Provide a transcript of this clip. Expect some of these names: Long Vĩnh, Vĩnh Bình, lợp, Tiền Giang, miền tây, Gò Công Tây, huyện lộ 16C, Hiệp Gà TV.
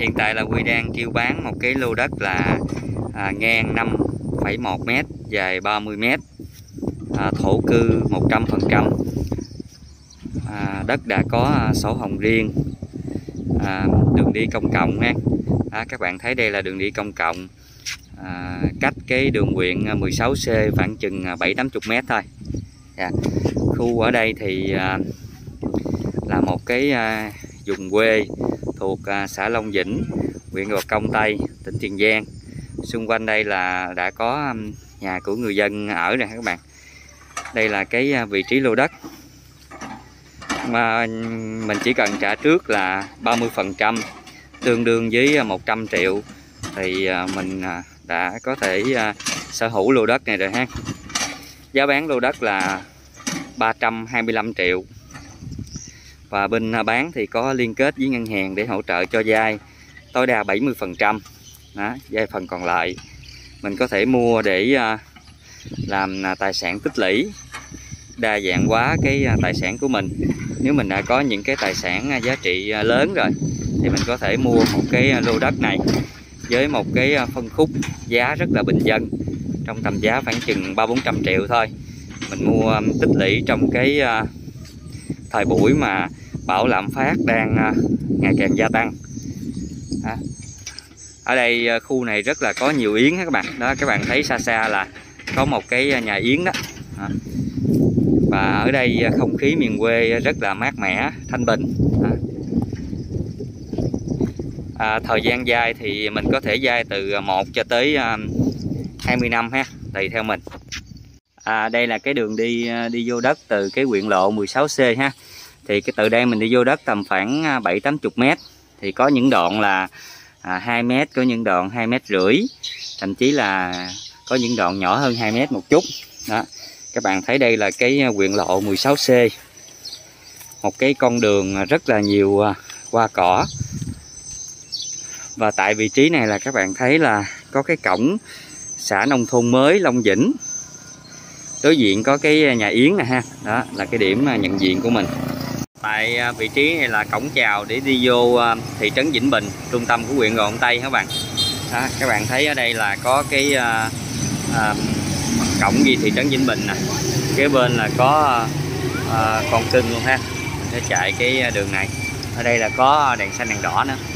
Hiện tại là Quy đang kêu bán một cái lô đất là ngang 5,1m, dài 30m, thổ cư 100%, đất đã có sổ hồng riêng, đường đi công cộng nha. Các bạn thấy đây là đường đi công cộng, cách cái đường huyện 16C khoảng chừng 7-80m thôi. Khu ở đây thì là một cái vùng quê thuộc xã Long Vĩnh, huyện Gò Công Tây, tỉnh Tiền Giang. Xung quanh đây là đã có nhà của người dân ở nè các bạn. Đây là cái vị trí lô đất mà mình chỉ cần trả trước là 30%, tương đương với 100 triệu thì mình đã có thể sở hữu lô đất này rồi ha. Giá bán lô đất là 325 triệu. Và bên bán thì có liên kết với ngân hàng để hỗ trợ cho vay tối đa 70%. Đó, vay phần còn lại mình có thể mua để làm tài sản tích lũy, đa dạng hóa cái tài sản của mình. Nếu mình đã có những cái tài sản giá trị lớn rồi thì mình có thể mua một cái lô đất này với một cái phân khúc giá rất là bình dân, trong tầm giá khoảng chừng 300-400 triệu thôi. Mình mua tích lũy trong cái thời buổi mà bão lạm phát đang ngày càng gia tăng. Ở đây khu này rất là có nhiều yến các bạn. Đó, các bạn thấy xa xa là có một cái nhà yến đó. Và ở đây không khí miền quê rất là mát mẻ, thanh bình. Thời gian vay thì mình có thể vay từ 1 cho tới 20 năm ha, tùy theo mình. Đây là cái đường đi vô đất từ cái huyện lộ 16C ha. Thì cái từ đây mình đi vô đất tầm khoảng 7-80m. Thì có những đoạn là 2m, có những đoạn 2,5 m, thậm chí là có những đoạn nhỏ hơn 2m một chút. Đó. Các bạn thấy đây là cái huyện lộ 16C. Một cái con đường rất là nhiều hoa cỏ. Và tại vị trí này là các bạn thấy là có cái cổng xã nông thôn mới Long Vĩnh. Đối diện có cái nhà yến nè ha. Đó là cái điểm nhận diện của mình. Tại vị trí này là cổng chào để đi vô thị trấn Vĩnh Bình, trung tâm của huyện Gò Công Tây các bạn. Đó, các bạn thấy ở đây là có cái cổng đi thị trấn Vĩnh Bình nè. Kế bên là có con cưng luôn ha. Để chạy cái đường này. Ở đây là có đèn xanh đèn đỏ nữa.